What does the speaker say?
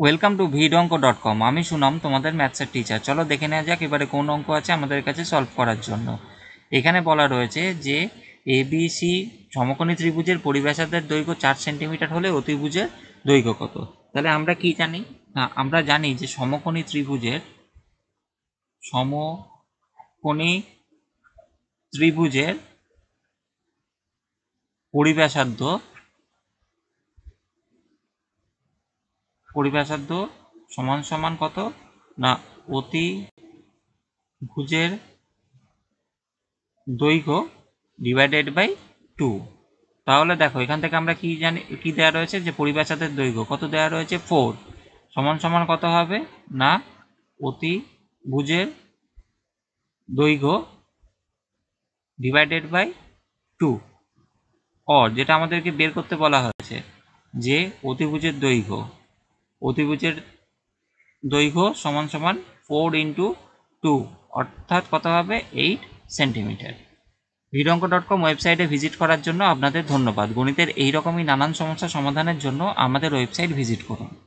Welcome to भीरंग dot com आमी सुनाम तुम्हारे मैथ्सर टीचर। चलो देखे ना जा एबारे कोन अंक आछे आमादेर काछे सल्व करार जोन्नो। एखाने बला रयेछे जे एबीसी समकोणी त्रिभुजेर परिव्यासार्थेर दैर्घ्य 4 सेंटीमीटर होले अतिभुजेर दैर्घ्य कत। ताहले आमरा कि जानी ना, आमरा जानी जे समकोणी त्रिभुजेर परिव्यासार्ध समान समान कत ना अतिभुजेर दैर्घ्य डिवाइडेड बाई 2। ताहले देखो एखान थेके आमरा कि जानी कि देया रयेछे जे परिव्यासार्थेर दैर्घ्य कत देया रयेछे 4 समान समान कत हबे ना अतिभुजेर दैर्घ्य डिवाइडेड बाई 2। और जेटा आमादेरके बेर करते बला हयेछे जे अतिभुजेर दैर्घ्य समान समान 4 × 2 अर्थात कत हबे 8 सेंटीमीटर। भीरंग.com वेबसाइटे भिजिट करार जन्य आपनादेर धन्यवाद। गणितेर एई रकमई नानान समस्या समाधानेर जन्य आमादेर वेबसाइट भिजिट करुन।